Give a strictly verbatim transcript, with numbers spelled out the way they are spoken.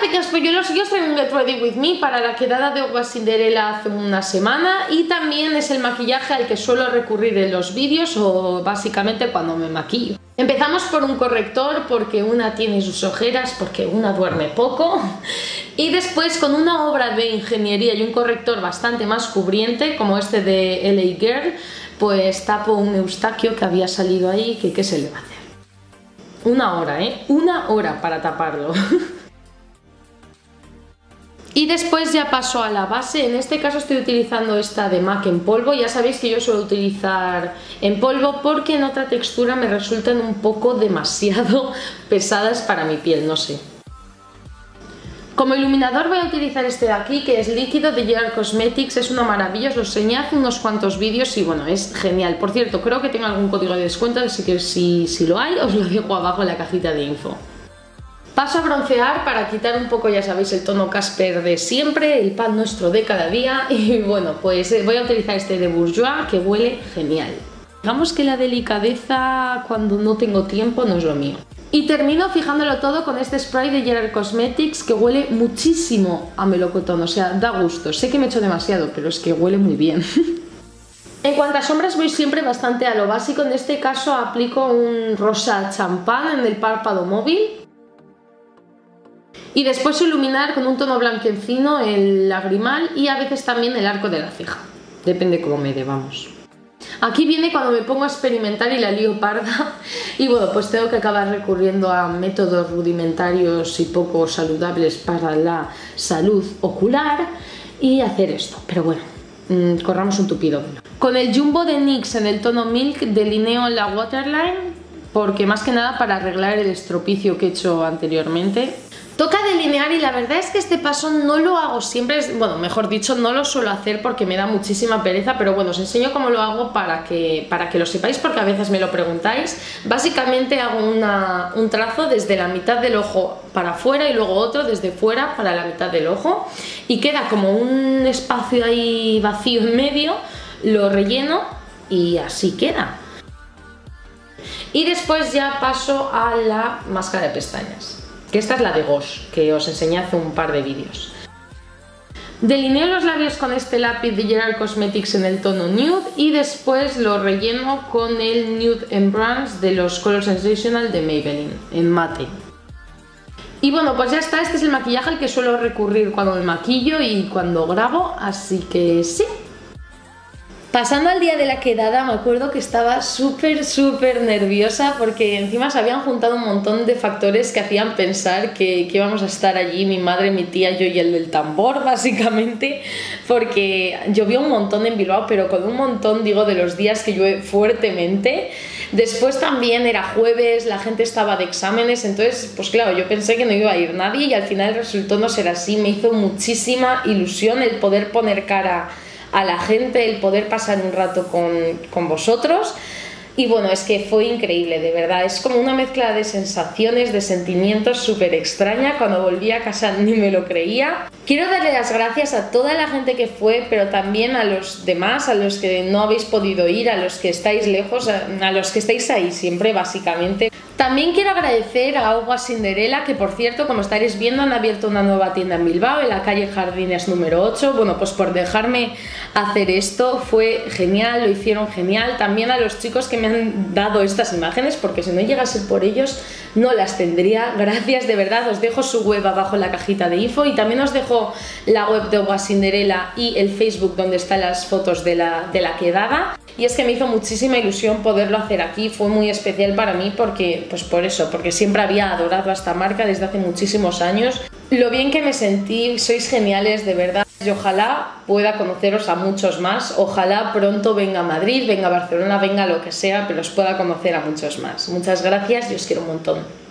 pequeños polluelos, yo os traigo un Get Ready With Me para la quedada de Au Revoir Cinderella hace una semana, y también es el maquillaje al que suelo recurrir en los vídeos o básicamente cuando me maquillo. Empezamos por un corrector porque una tiene sus ojeras, porque una duerme poco, y después con una obra de ingeniería y un corrector bastante más cubriente como este de L A Girl, pues tapo un eustaquio que había salido ahí, que qué se le va a hacer. Una hora, ¿eh? Una hora para taparlo. Y después ya paso a la base. En este caso estoy utilizando esta de MAC en polvo. Ya sabéis que yo suelo utilizar en polvo porque en otra textura me resultan un poco demasiado pesadas para mi piel, no sé. Como iluminador voy a utilizar este de aquí, que es líquido de Gerard Cosmetics, es una maravilla, os lo enseñé hace unos cuantos vídeos y bueno, es genial. Por cierto, creo que tengo algún código de descuento, así que si, si lo hay, os lo dejo abajo en la cajita de info. Paso a broncear para quitar un poco, ya sabéis, el tono Casper de siempre, el pan nuestro de cada día, y bueno, pues voy a utilizar este de Bourjois, que huele genial. Digamos que la delicadeza cuando no tengo tiempo no es lo mío. Y termino fijándolo todo con este spray de Gerard Cosmetics que huele muchísimo a melocotón, o sea, da gusto. Sé que me echo demasiado, pero es que huele muy bien. En cuanto a sombras voy siempre bastante a lo básico, en este caso aplico un rosa champán en el párpado móvil. Y después iluminar con un tono blanquecino el lagrimal y a veces también el arco de la ceja, depende cómo me dé, vamos. Aquí viene cuando me pongo a experimentar y la lío parda, y bueno, pues tengo que acabar recurriendo a métodos rudimentarios y poco saludables para la salud ocular y hacer esto, pero bueno, mmm, corramos un tupido velo. Con el Jumbo de NYX en el tono Milk delineo la waterline, porque más que nada para arreglar el estropicio que he hecho anteriormente. Toca delinear, y la verdad es que este paso no lo hago siempre, bueno, mejor dicho, no lo suelo hacer porque me da muchísima pereza, pero bueno, os enseño cómo lo hago para que, para que lo sepáis, porque a veces me lo preguntáis. Básicamente hago una, un trazo desde la mitad del ojo para afuera y luego otro desde fuera para la mitad del ojo, y queda como un espacio ahí vacío en medio, lo relleno y así queda. Y después ya paso a la máscara de pestañas, que esta es la de Gauche, que os enseñé hace un par de vídeos. Delineo los labios con este lápiz de Gerard Cosmetics en el tono Nude y después lo relleno con el Nude and Bronze de los Colors Sensational de Maybelline, en mate. Y bueno, pues ya está, este es el maquillaje al que suelo recurrir cuando me maquillo y cuando grabo, así que sí. Pasando al día de la quedada, me acuerdo que estaba súper súper nerviosa porque encima se habían juntado un montón de factores que hacían pensar que, que íbamos a estar allí, mi madre, mi tía, yo y el del tambor básicamente, porque llovió un montón en Bilbao, pero con un montón digo de los días que llueve fuertemente. Después también era jueves, la gente estaba de exámenes, entonces pues claro, yo pensé que no iba a ir nadie y al final resultó no ser así. Me hizo muchísima ilusión el poder poner cara a la gente, el poder pasar un rato con, con vosotros, y bueno, es que fue increíble, de verdad, es como una mezcla de sensaciones, de sentimientos súper extraña. Cuando volví a casa ni me lo creía. Quiero darle las gracias a toda la gente que fue, pero también a los demás, a los que no habéis podido ir, a los que estáis lejos, a los que estáis ahí siempre básicamente. También quiero agradecer a Au Revoir Cinderella, que por cierto, como estaréis viendo, han abierto una nueva tienda en Bilbao, en la calle Jardines número ocho. Bueno, pues por dejarme hacer esto, fue genial, lo hicieron genial. También a los chicos que me han dado estas imágenes, porque si no llegase por ellos, no las tendría. Gracias, de verdad, os dejo su web abajo en la cajita de info y también os dejo la web de Au Revoir Cinderella y el Facebook donde están las fotos de la, de la quedada. Y es que me hizo muchísima ilusión poderlo hacer aquí, fue muy especial para mí porque... pues por eso, porque siempre había adorado a esta marca desde hace muchísimos años. Lo bien que me sentí, sois geniales, de verdad. Y ojalá pueda conoceros a muchos más, ojalá pronto venga a Madrid, venga a Barcelona, venga a lo que sea, pero os pueda conocer a muchos más. Muchas gracias y os quiero un montón.